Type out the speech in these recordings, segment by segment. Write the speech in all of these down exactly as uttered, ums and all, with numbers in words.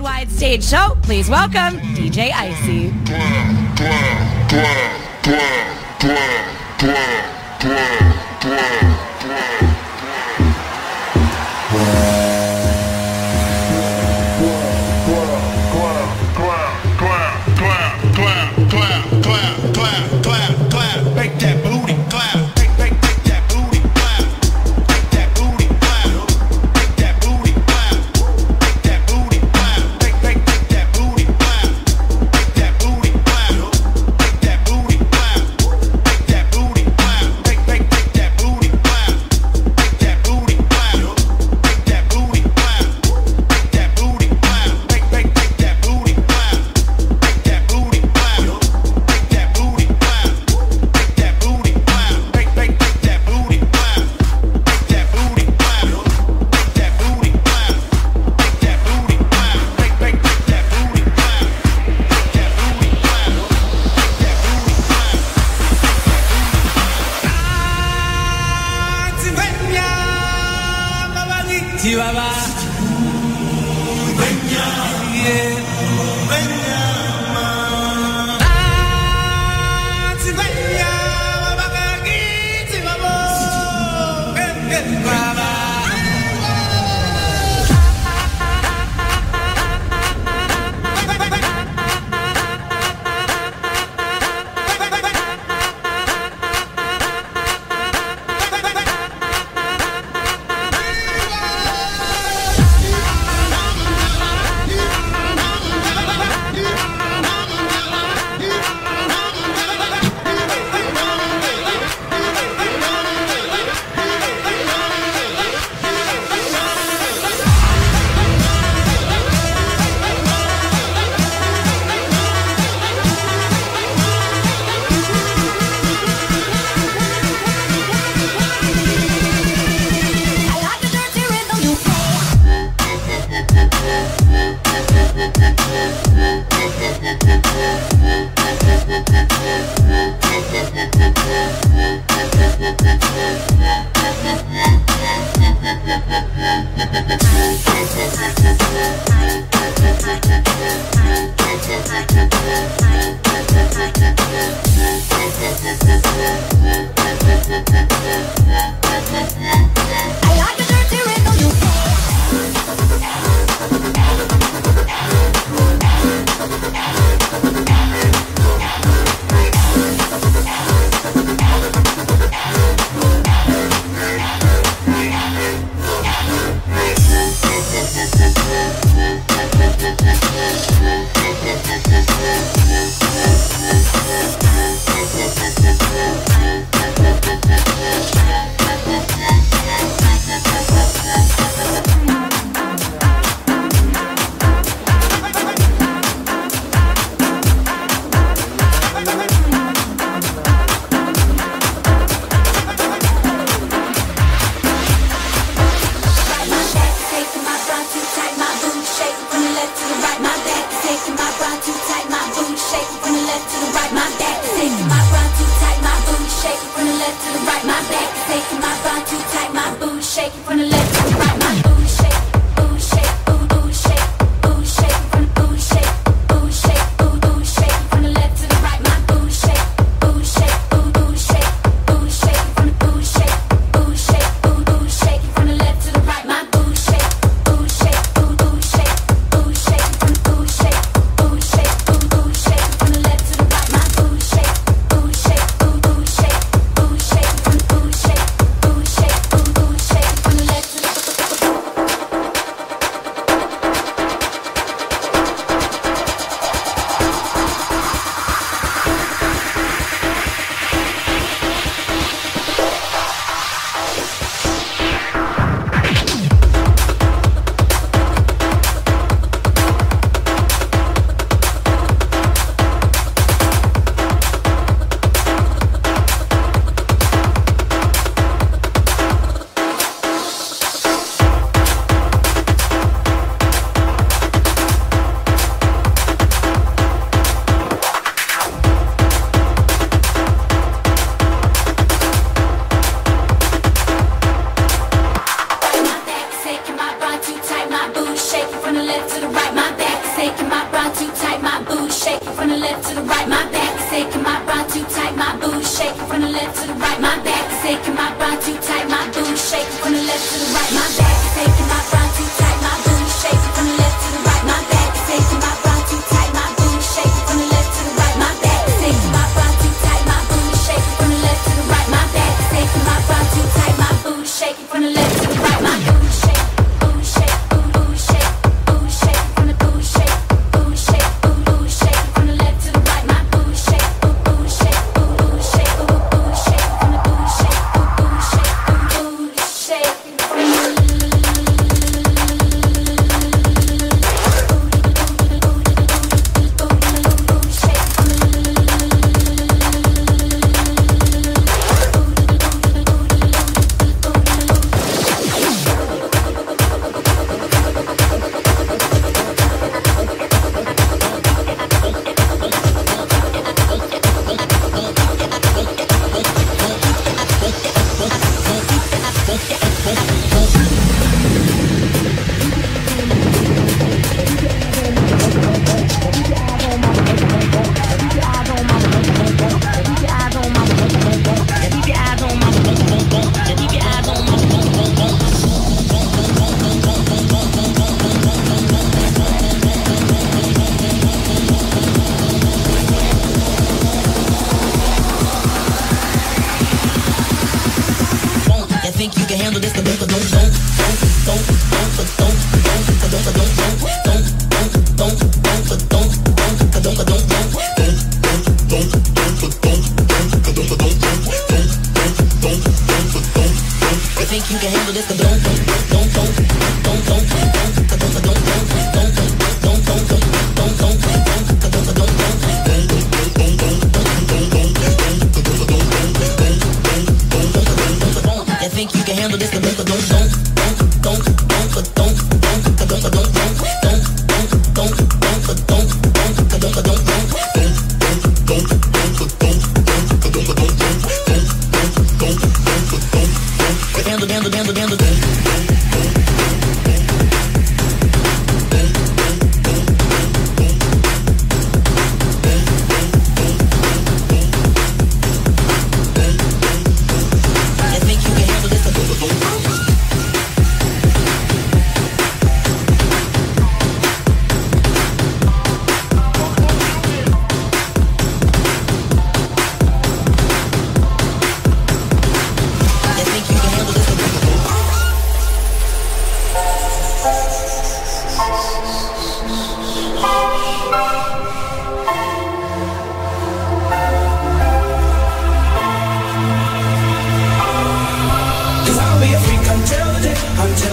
worldwide stage show. Please welcome D J Icey. My boom, shake, roulette to the right. My back, taking my bra too tight. My boom. That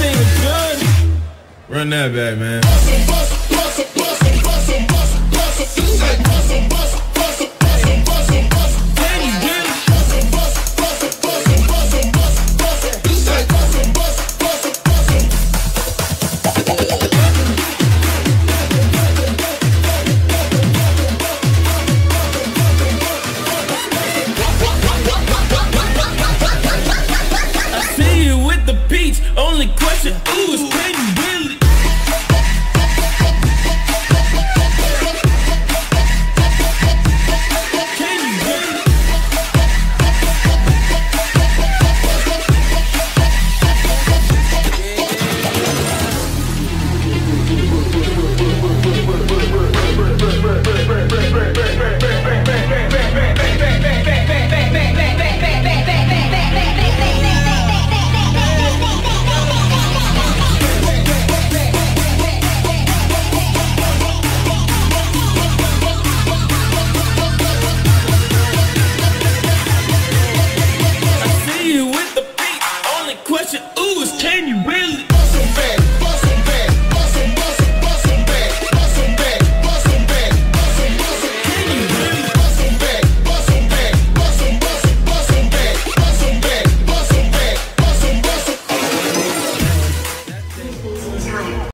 thing was good. Run that back, man.